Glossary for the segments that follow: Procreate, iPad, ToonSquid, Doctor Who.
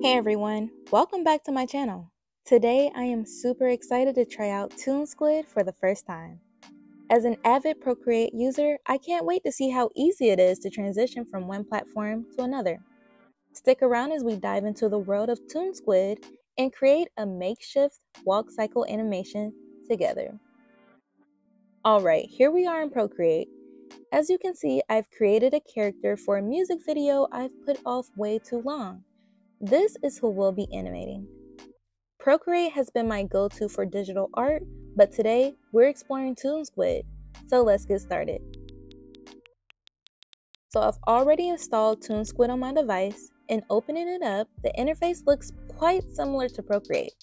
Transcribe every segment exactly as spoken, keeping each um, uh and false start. Hey everyone, welcome back to my channel. Today I am super excited to try out ToonSquid for the first time. As an avid Procreate user, I can't wait to see how easy it is to transition from one platform to another. Stick around as we dive into the world of ToonSquid and create a makeshift walk cycle animation together. Alright, here we are in Procreate. As you can see, I've created a character for a music video I've put off way too long. This is who we'll be animating. Procreate has been my go-to for digital art, but today we're exploring ToonSquid, so let's get started. So I've already installed ToonSquid on my device, and opening it up, the interface looks quite similar to Procreate.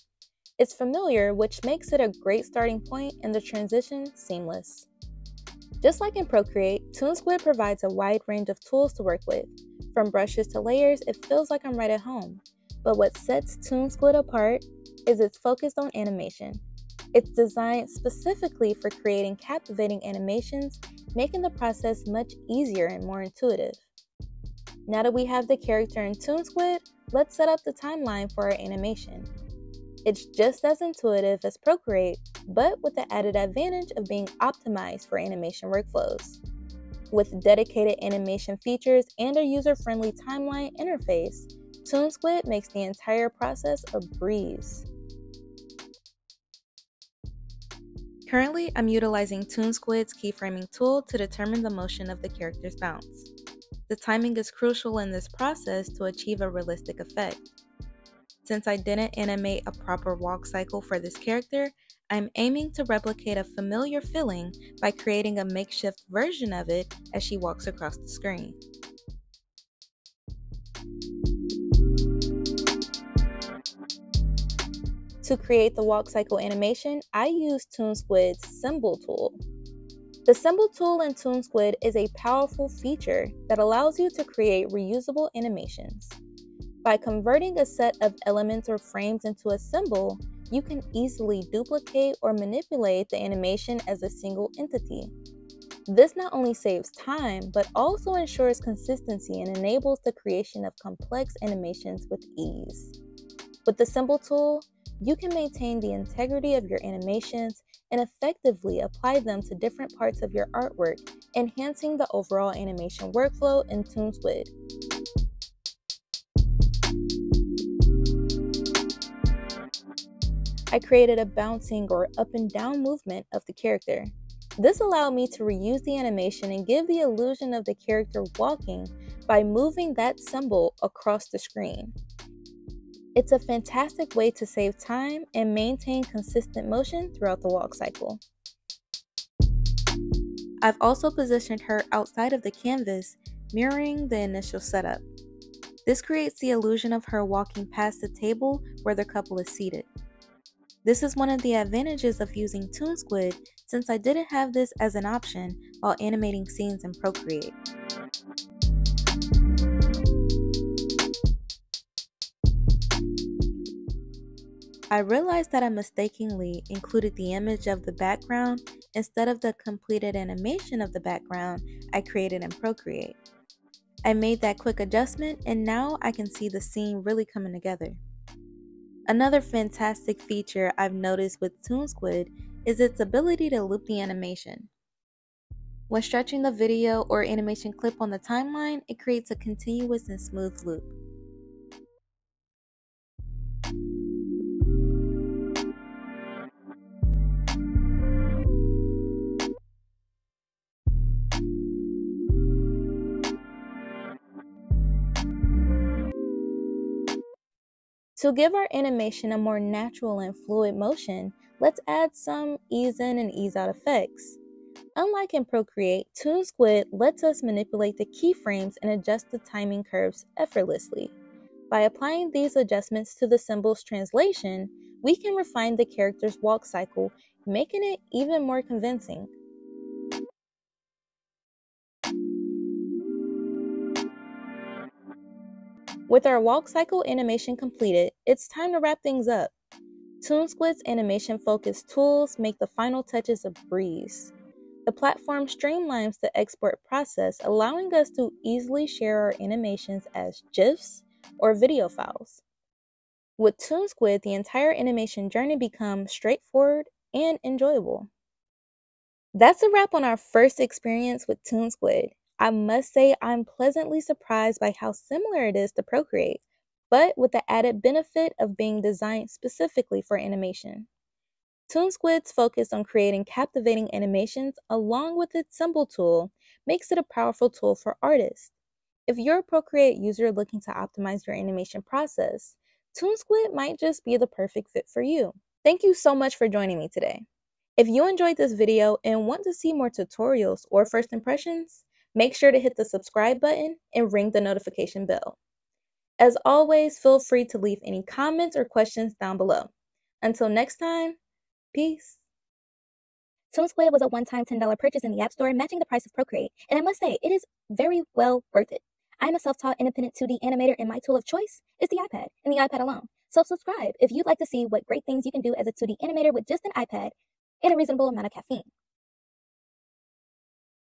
It's familiar, which makes it a great starting point and the transition seamless. Just like in Procreate, ToonSquid provides a wide range of tools to work with. From brushes to layers, it feels like I'm right at home. But what sets ToonSquid apart is it's focused on animation. It's designed specifically for creating captivating animations, making the process much easier and more intuitive. Now that we have the character in ToonSquid, let's set up the timeline for our animation. It's just as intuitive as Procreate, but with the added advantage of being optimized for animation workflows. With dedicated animation features and a user-friendly timeline interface, ToonSquid makes the entire process a breeze. Currently, I'm utilizing ToonSquid's keyframing tool to determine the motion of the character's bounce. The timing is crucial in this process to achieve a realistic effect. Since I didn't animate a proper walk cycle for this character, I'm aiming to replicate a familiar feeling by creating a makeshift version of it as she walks across the screen. To create the walk cycle animation, I used ToonSquid's Symbol tool. The Symbol tool in ToonSquid is a powerful feature that allows you to create reusable animations. By converting a set of elements or frames into a symbol, you can easily duplicate or manipulate the animation as a single entity. This not only saves time, but also ensures consistency and enables the creation of complex animations with ease. With the Symbol tool, you can maintain the integrity of your animations and effectively apply them to different parts of your artwork, enhancing the overall animation workflow in ToonSquid. I created a bouncing or up and down movement of the character. This allowed me to reuse the animation and give the illusion of the character walking by moving that symbol across the screen. It's a fantastic way to save time and maintain consistent motion throughout the walk cycle. I've also positioned her outside of the canvas, mirroring the initial setup. This creates the illusion of her walking past the table where the couple is seated. This is one of the advantages of using ToonSquid, since I didn't have this as an option while animating scenes in Procreate. I realized that I mistakenly included the image of the background instead of the completed animation of the background I created in Procreate. I made that quick adjustment, and now I can see the scene really coming together. Another fantastic feature I've noticed with ToonSquid is its ability to loop the animation. When stretching the video or animation clip on the timeline, it creates a continuous and smooth loop. To give our animation a more natural and fluid motion, let's add some ease in and ease out effects. Unlike in Procreate, ToonSquid lets us manipulate the keyframes and adjust the timing curves effortlessly. By applying these adjustments to the symbol's translation, we can refine the character's walk cycle, making it even more convincing. With our walk cycle animation completed, it's time to wrap things up. ToonSquid's animation-focused tools make the final touches a breeze. The platform streamlines the export process, allowing us to easily share our animations as GIFs or video files. With ToonSquid, the entire animation journey becomes straightforward and enjoyable. That's a wrap on our first experience with ToonSquid. I must say I'm pleasantly surprised by how similar it is to Procreate, but with the added benefit of being designed specifically for animation. ToonSquid's focus on creating captivating animations along with its symbol tool makes it a powerful tool for artists. If you're a Procreate user looking to optimize your animation process, ToonSquid might just be the perfect fit for you. Thank you so much for joining me today. If you enjoyed this video and want to see more tutorials or first impressions, make sure to hit the subscribe button and ring the notification bell. As always, feel free to leave any comments or questions down below. Until next time, peace. ToonSquid was a one-time ten dollar purchase in the App Store, matching the price of Procreate, and I must say, it is very well worth it. I'm a self-taught independent two D animator, and my tool of choice is the iPad, and the iPad alone. So subscribe if you'd like to see what great things you can do as a two D animator with just an iPad and a reasonable amount of caffeine.